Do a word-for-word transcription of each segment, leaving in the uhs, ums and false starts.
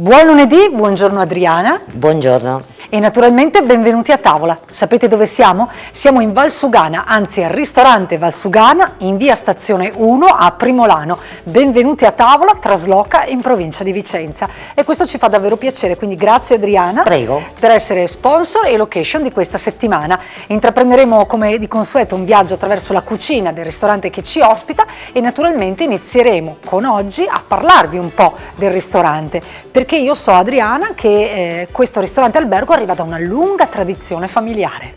Buon lunedì, buongiorno Adriana. Buongiorno. E naturalmente benvenuti a tavola. Sapete dove siamo? Siamo in Valsugana, anzi al ristorante Valsugana in via Stazione uno a Primolano. Benvenuti a tavola, trasloca in provincia di Vicenza. E questo ci fa davvero piacere, quindi grazie Adriana. Prego. Per essere sponsor e location di questa settimana. Intraprenderemo come di consueto un viaggio attraverso la cucina del ristorante che ci ospita e naturalmente inizieremo con oggi a parlarvi un po' del ristorante, perché io so Adriana che eh, questo ristorante albergo arriva da una lunga tradizione familiare.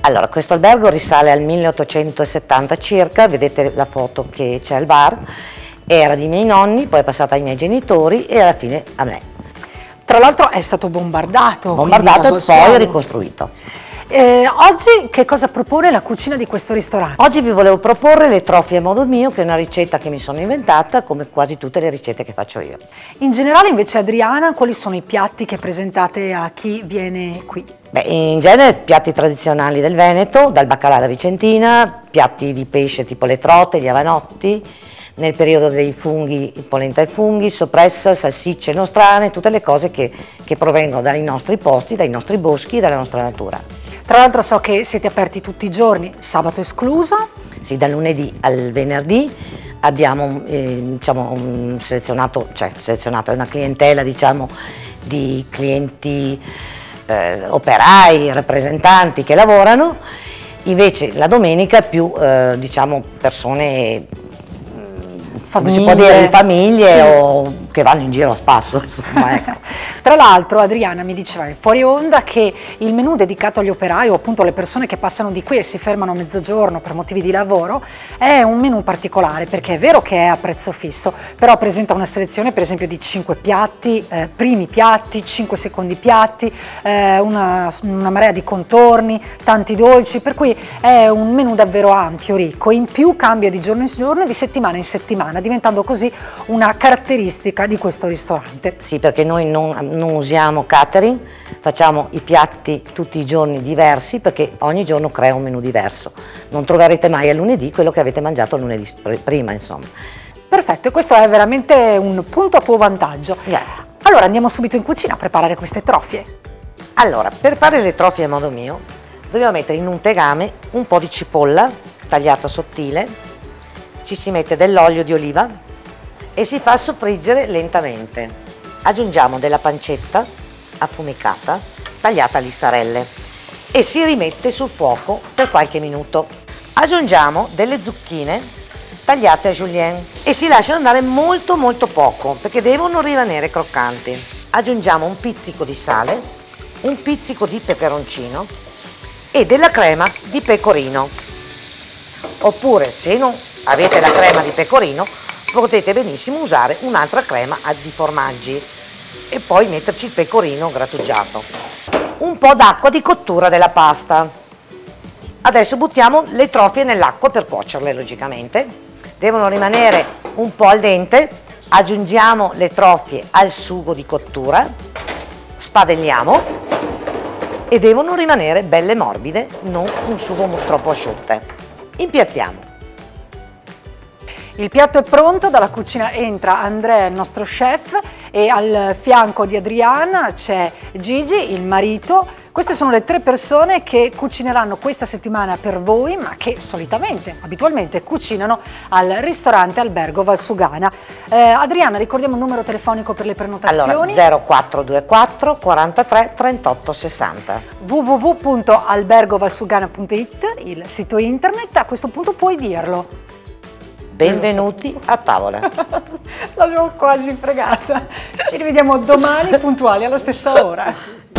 Allora, questo albergo risale al milleottocentosettanta circa, vedete la foto che c'è al bar, era dei miei nonni, poi è passata ai miei genitori e alla fine a me. Tra l'altro è stato bombardato. Bombardato e poi ricostruito. Eh, oggi che cosa propone la cucina di questo ristorante? Oggi vi volevo proporre le trofie a modo mio, che è una ricetta che mi sono inventata come quasi tutte le ricette che faccio io. In generale invece Adriana, quali sono i piatti che presentate a chi viene qui? Beh, in genere piatti tradizionali del Veneto, dal baccalà alla vicentina, piatti di pesce tipo le trote, gli avanotti, nel periodo dei funghi, polenta ai funghi, soppressa, salsicce nostrane, tutte le cose che, che provengono dai nostri posti, dai nostri boschi e dalla nostra natura. Tra l'altro so che siete aperti tutti i giorni, sabato escluso. Sì, dal lunedì al venerdì abbiamo eh, diciamo, un selezionato, cioè selezionato, è una clientela diciamo, di clienti eh, operai, rappresentanti che lavorano, invece la domenica più eh, diciamo, persone, famiglie, si può dire, famiglie sì, o che vanno in giro a spasso, insomma, ecco. Tra l'altro Adriana mi diceva fuori onda che il menù dedicato agli operai o appunto alle persone che passano di qui e si fermano a mezzogiorno per motivi di lavoro è un menù particolare, perché è vero che è a prezzo fisso, però presenta una selezione per esempio di cinque piatti, eh, primi piatti, cinque secondi piatti, eh, una, una marea di contorni, tanti dolci, per cui è un menù davvero ampio, ricco, in più cambia di giorno in giorno e di settimana in settimana, diventando così una caratteristica di questo ristorante. Sì, perché noi non, non usiamo catering, facciamo i piatti tutti i giorni diversi, perché ogni giorno crea un menù diverso. Non troverete mai a lunedì quello che avete mangiato lunedì prima, insomma. Perfetto, e questo è veramente un punto a tuo vantaggio. Grazie. Allora andiamo subito in cucina a preparare queste trofie. Allora, per fare le trofie a modo mio, dobbiamo mettere in un tegame un po' di cipolla tagliata sottile, ci si mette dell'olio di oliva e si fa soffriggere lentamente. Aggiungiamo della pancetta affumicata tagliata a listarelle e si rimette sul fuoco per qualche minuto. Aggiungiamo delle zucchine tagliate a julienne e si lasciano andare molto molto poco, perché devono rimanere croccanti. Aggiungiamo un pizzico di sale, un pizzico di peperoncino e della crema di pecorino, oppure se non avete la crema di pecorino potete benissimo usare un'altra crema di formaggi e poi metterci il pecorino grattugiato. Un po' d'acqua di cottura della pasta. Adesso buttiamo le trofie nell'acqua per cuocerle, logicamente. Devono rimanere un po' al dente. Aggiungiamo le trofie al sugo di cottura, spadelliamo e devono rimanere belle morbide, non un sugo troppo asciutte. Impiattiamo. Il piatto è pronto, dalla cucina entra André, il nostro chef, e al fianco di Adriana c'è Gigi, il marito. Queste sono le tre persone che cucineranno questa settimana per voi, ma che solitamente, abitualmente, cucinano al ristorante Albergo Valsugana. Eh, Adriana, ricordiamo il numero telefonico per le prenotazioni. Allora, zero quattro due quattro quarantatré trentotto sessanta. w w w punto albergovalsugana punto i t, il sito internet, a questo punto puoi dirlo. Benvenuti a tavola. L'avevo quasi fregata. Ci rivediamo domani puntuali alla stessa ora.